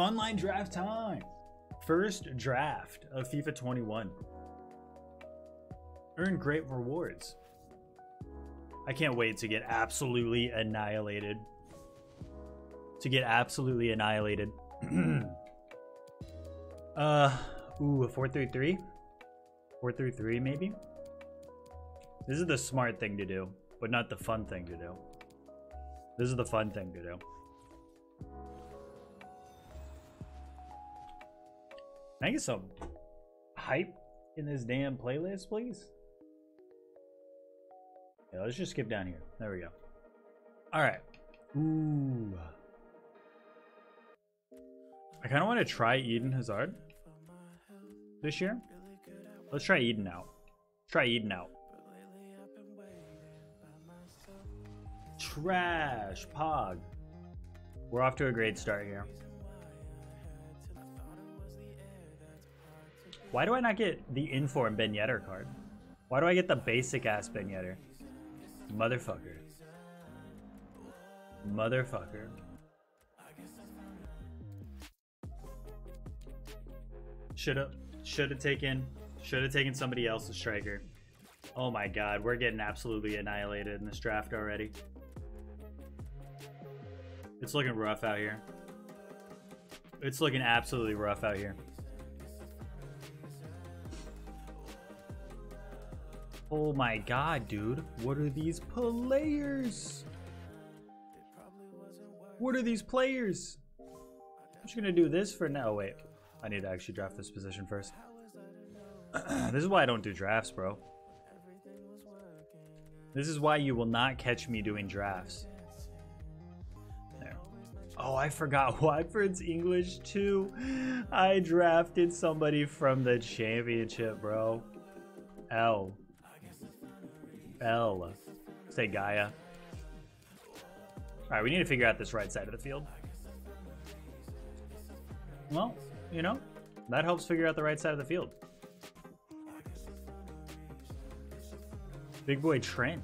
Online draft time. First draft of FIFA 21. Earn great rewards. I can't wait to get absolutely annihilated. Ooh, a 4-3-3? 4-3-3 maybe? This is the smart thing to do, but not the fun thing to do. This is the fun thing to do. Can I get some hype in this damn playlist, please? Yeah, let's just skip down here. There we go. All right. Ooh. I kind of want to try Eden Hazard this year. Let's try Eden out. Trash Pog. We're off to a great start here. Why do I not get the Inform Ben Yedder card? Why do I get the basic ass Ben Yedder? Motherfucker. Motherfucker. Should have taken somebody else's striker. Oh my god, we're getting absolutely annihilated in this draft already. It's looking rough out here. It's looking absolutely rough out here. Oh my god, dude. What are these players? I'm just gonna do this for now. Oh, wait. I need to actually draft this position first. This is why I don't do drafts, bro. This is why you will not catch me doing drafts. There. Oh, I forgot Watford's English too. I drafted somebody from the championship, bro. L. Say Gaia. Alright, we need to figure out this right side of the field. Well, you know, that helps figure out the right side of the field. Big boy Trent.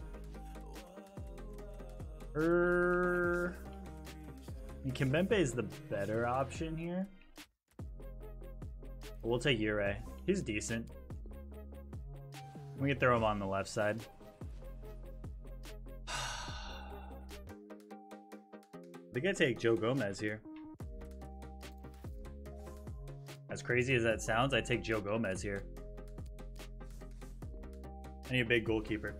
Kimpembe is the better option here. We'll take Ure. He's decent. We can throw him on the left side. I think I take Joe Gomez here. As crazy as that sounds, I take Joe Gomez here. I need a big goalkeeper.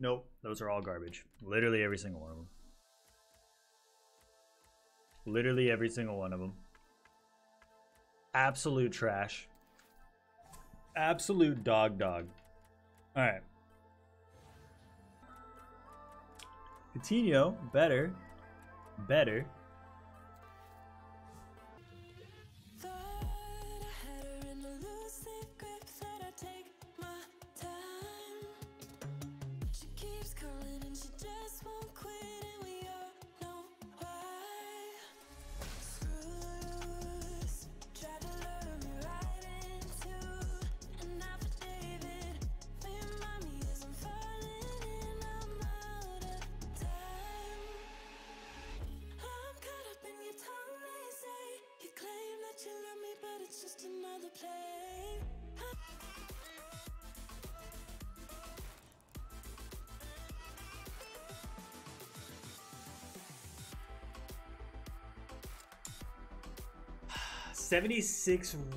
Nope, those are all garbage. Literally every single one of them. Absolute trash. Absolute dog. All right. Coutinho, better.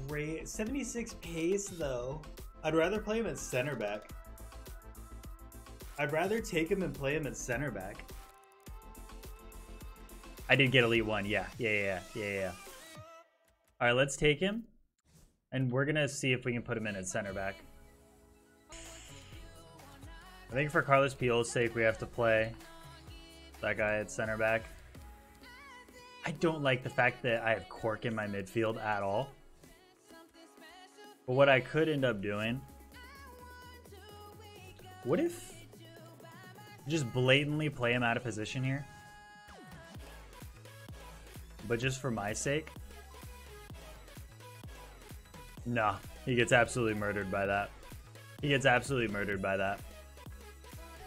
Rate, 76 pace though. I'd rather play him at center back. I'd rather take him and play him at center back. I did get Elite 1, yeah. All right, let's take him. And we're gonna see if we can put him in at center back. I think for Carlos Pio's sake, we have to play that guy at center back. I don't like the fact that I have Cork in my midfield at all. But what I could end up doing... What if... Just blatantly play him out of position here? But just for my sake? Nah, he gets absolutely murdered by that.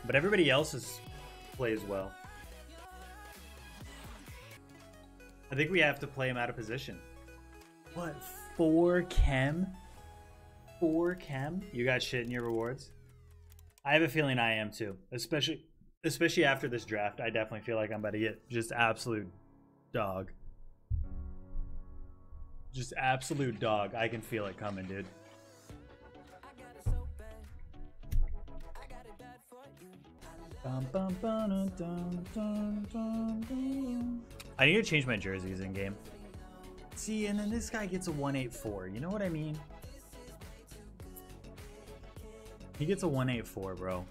But everybody else plays well. I think we have to play him out of position. What? 4 chem? 4 chem? You got shit in your rewards? I have a feeling I am too. Especially after this draft. I definitely feel like I'm about to get just absolute dog. Just absolute dog. I can feel it coming, dude. I need to change my jerseys in game. See, and then this guy gets a 184. You know what I mean? He gets a 184, bro.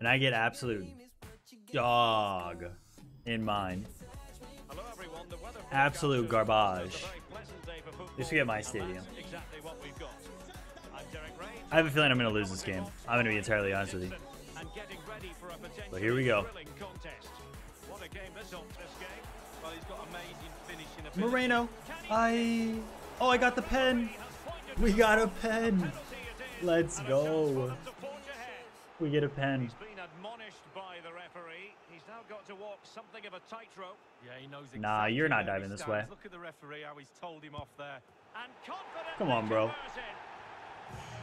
And I get absolute dog in mine. Absolute garbage. This will get my stadium. I have a feeling I'm going to lose this game. I'm going to be entirely honest with you. But here we go. Moreno. Oh, I got the pen. We got a pen. Let's go. We get a pen. Got to walk something of a tightrope. Yeah, he knows exactly. Nah, you're not diving this way. Look at the referee, how he's told him off there. And come on, bro.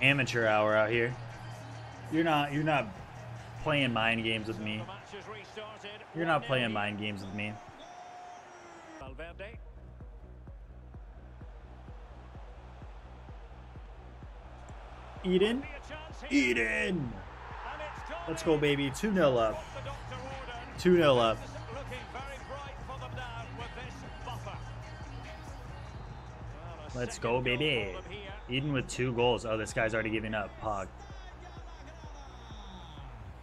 Amateur hour out here. You're not playing mind games with me. You're not playing mind games with me. Valverde. Eden. Let's go, baby. 2-0 up. 2-0 up. Let's go, baby. Eden with 2 goals. Oh, this guy's already giving up. Pog.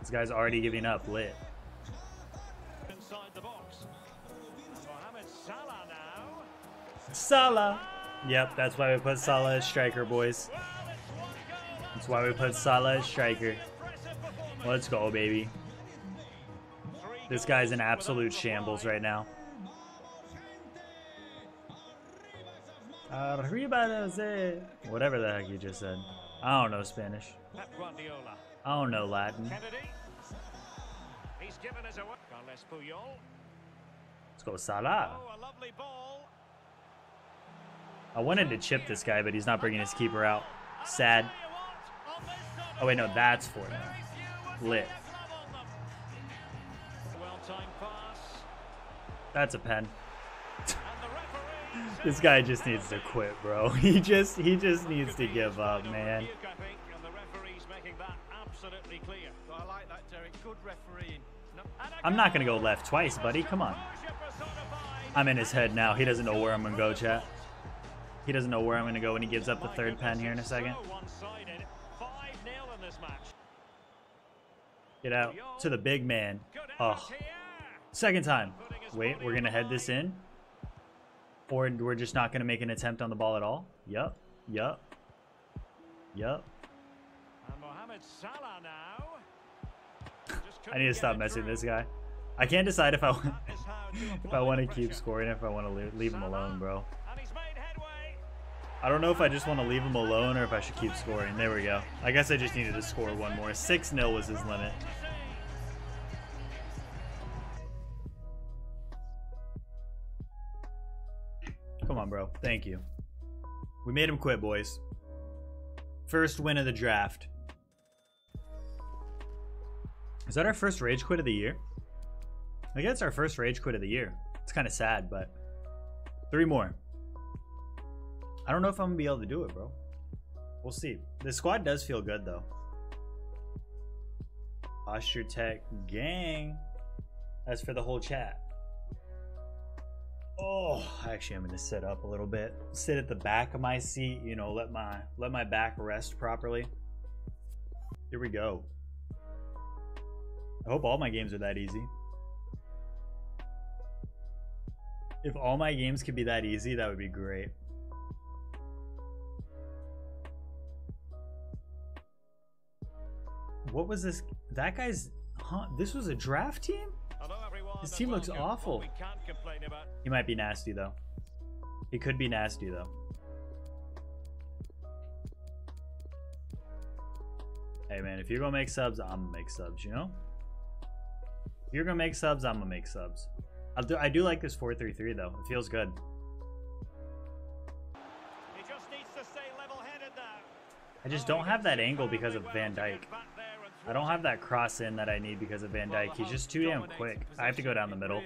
This guy's already giving up. Lit. Salah. Yep, that's why we put Salah as striker, boys. That's why we put Salah as striker. Let's go, baby. This guy's in absolute shambles right now. Whatever the heck you just said. I don't know Spanish. I don't know Latin. Let's go, Salah. I wanted to chip this guy, but he's not bringing his keeper out. Sad. Oh, wait, no, that's for him. Lit. That's a pen. This guy just needs to quit, bro. He just needs to give up, man. I'm not gonna go left twice, buddy. Come on. I'm in his head now. He doesn't know where I'm gonna go, chat. He doesn't know where I'm gonna go when he gives up the 3rd pen here in a second. Get out to the big man. Oh. 2nd time. Wait, we're going to head this in? Or we're just not going to make an attempt on the ball at all? Yup. Yup. Yup. I need to stop messing with this guy. I can't decide if I want, if I want to keep scoring or if I want to leave him alone, bro. I don't know if I just want to leave him alone or if I should keep scoring. There we go. I guess I just needed to score one more. 6-0 was his limit. Come on, bro. Thank you. We made him quit, boys. 1st win of the draft. Is that our 1st rage quit of the year? I guess our 1st rage quit of the year. It's kind of sad, but 3 more. I don't know if I'm going to be able to do it, bro. We'll see. The squad does feel good, though. Ostrotech gang. That's for the whole chat. Oh, actually, I'm gonna sit up a little bit. Sit at the back of my seat, you know, let my back rest properly. Here we go. I hope all my games are that easy. If all my games could be that easy, that would be great. What was this? That guy's, huh? This was a draft team? His team looks awful. He might be nasty, though. He could be nasty, though. Hey, man, if you're going to make subs, I'm going to make subs, you know? If you're going to make subs, I'm going to make subs. I do like this 4-3-3 though. It feels good. He just needs to stay level-headed now. I just don't have that angle because of Van Dijk. I don't have that cross in that I need because of Van Dijk. He's just too damn quick. I have to go down the middle.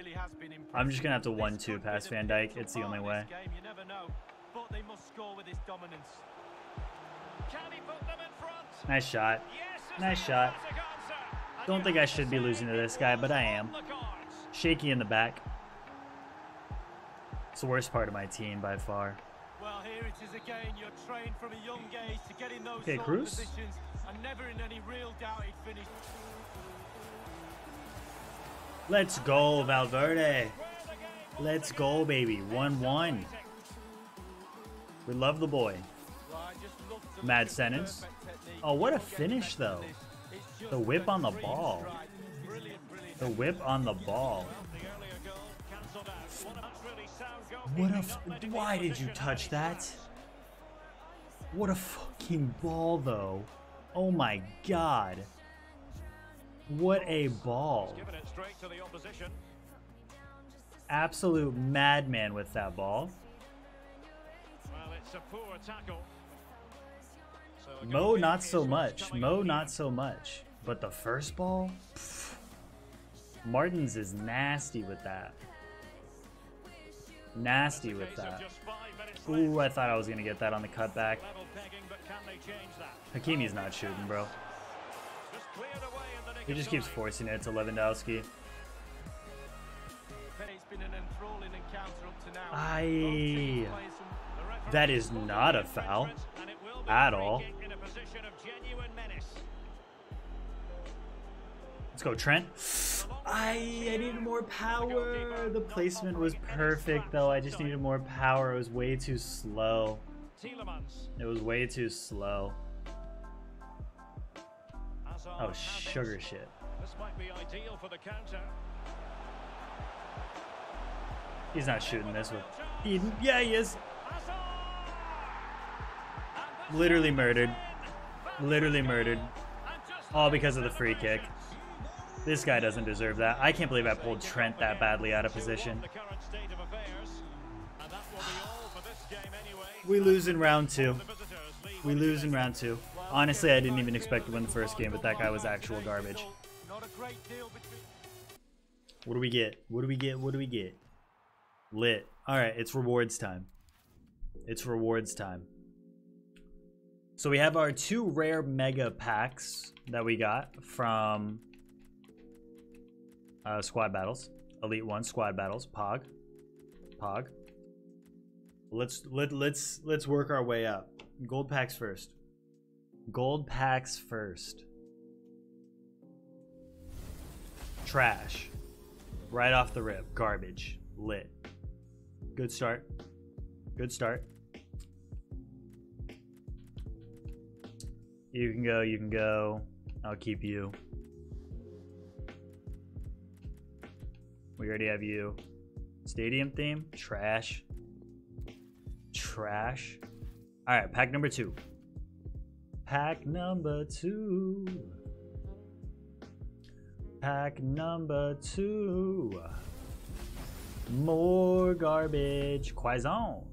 I'm just going to have to 1-2 past Van Dijk. It's the only way. You never know, but they must score with his dominance. Can he put them in front? Nice shot. Nice shot. Don't think I should be losing to this guy, but I am. Shaky in the back. It's the worst part of my team by far. Well, here it is again. You're trained from a young age to get in those positions and never in any real doubt he'd finish. Let's go, Valverde. Let's go, baby. 1-1. We love the boy. Mad sentence. Oh, what a finish, though. The whip on the ball. The whip on the ball. What a why did you touch that? What a fucking ball, though. Oh my god. What a ball. Absolute madman with that ball. Well, it's a poor tackle. Mo, not so much. Mo, not so much. But the first ball? Pfft. Martins is nasty with that. Nasty with that. Ooh, I thought I was going to get that on the cutback. Hakimi's not shooting, bro. He just keeps forcing it to Lewandowski. Aye. That is not a foul at all. Let's go, Trent. I needed more power. The placement was perfect, though. I just needed more power. It was way too slow. It was way too slow. Oh, sugar shit. This might be ideal for the counter. He's not shooting this one. Eden. Yeah, he is. Literally murdered. Literally murdered. All because of the free kick. This guy doesn't deserve that. I can't believe I pulled Trent that badly out of position. We lose in round two. We lose in round two. Honestly, I didn't even expect to win the first game, but that guy was actual garbage. What do we get? What do we get? What do we get? Lit. All right, it's rewards time. It's rewards time. So we have our two rare mega packs that we got from squad battles. Elite 1 squad battles. Pog. Let's work our way up. Gold packs first. Gold packs first. Trash. Right off the rip. Garbage. Lit. Good start. Good start. You can go, you can go. I'll keep you. We already have you. Stadium theme? Trash. Trash. All right, pack number 2. Pack number 2. Pack number 2. More garbage. Quaison.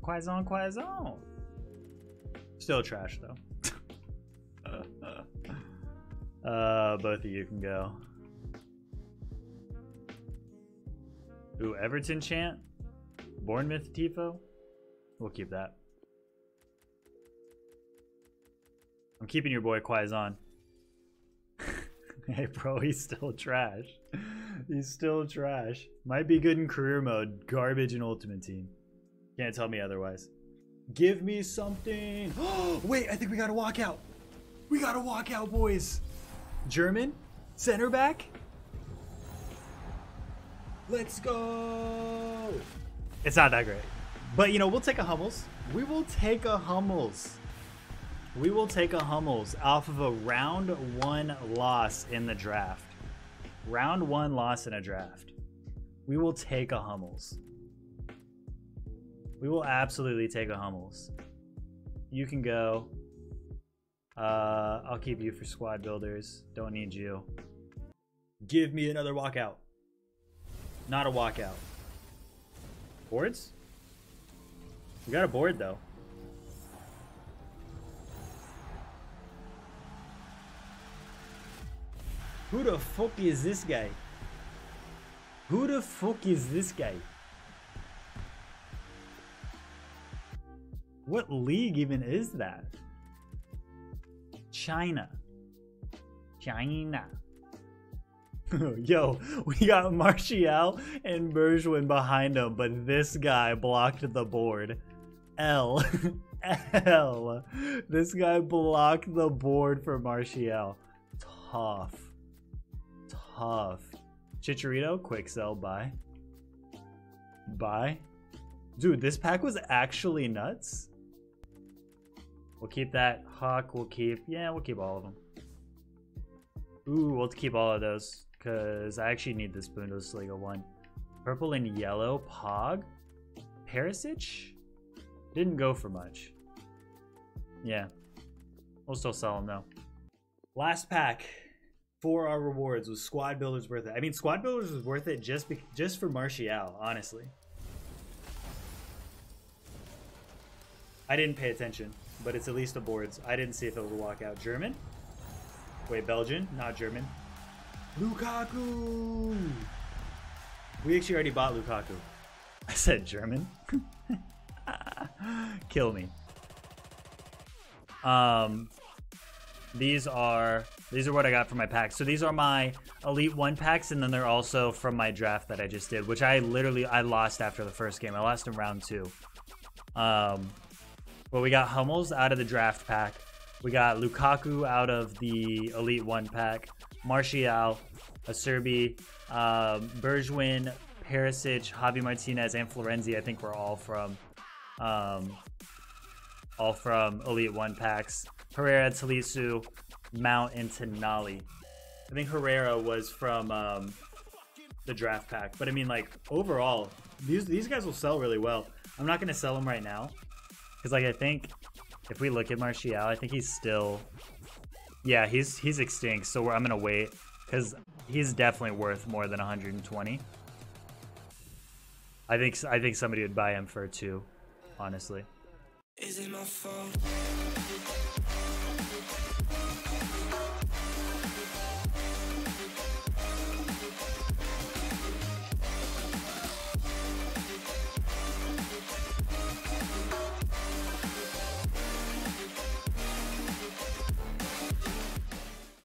Quaison, Quaison. Still trash, though. Both of you can go. Ooh, Everton chant, Bournemouth tifo. We'll keep that. I'm keeping your boy Quaison. Hey, bro, he's still trash. He's still trash. Might be good in career mode. Garbage in Ultimate Team. Can't tell me otherwise. Give me something. Oh, wait, I think we got a walkout. We got a walkout, boys. German, center back. Let's go. It's not that great, but you know, we'll take a Hummels. We will take a Hummels. We will take a Hummels off of a round 1 loss in the draft. Round 1 loss in a draft. We will take a Hummels. We will absolutely take a Hummels. You can go. I'll keep you for squad builders. Don't need you. Give me another walkout. Not a walkout. Boards? We got a board, though. Who the fuck is this guy? Who the fuck is this guy? What league even is that? China. China. Yo, we got Martial and Bergwyn behind him, but this guy blocked the board. L. L. This guy blocked the board for Martial. Tough. Tough. Chicharito, quick sell, buy. Buy. Dude, this pack was actually nuts. We'll keep that. Hawk, we'll keep. Yeah, we'll keep all of them. Ooh, we'll keep all of those because I actually need this Bundesliga one. Purple and yellow, Pog. Perisic? Didn't go for much. Yeah. We'll still sell them though. Last pack for our rewards was Squad Builders worth it. I mean, Squad Builders was worth it just for Martial, honestly. I didn't pay attention, but it's at least the boards. I didn't see if it was a walkout. German? Wait, Belgian? Not German. Lukaku! We actually already bought Lukaku. I said German. Kill me. These are what I got from my packs. So these are my Elite 1 packs, and then they're also from my draft that I just did, which I lost after the first game. I lost in round 2. But we got Hummels out of the draft pack. We got Lukaku out of the Elite 1 pack. Martial, Acerbi, Bergwyn, Perisic, Javi Martinez, and Florenzi. I think we're all from Elite 1 packs. Herrera, Talisu, Mount, and Tenali. I think Herrera was from the draft pack. But I mean, like, overall, these guys will sell really well. I'm not going to sell them right now. Because, like, I think if we look at Martial, I think he's still... Yeah, he's extinct, so I'm going to wait. Because he's definitely worth more than 120. I think somebody would buy him for 2, honestly. Is it my fault?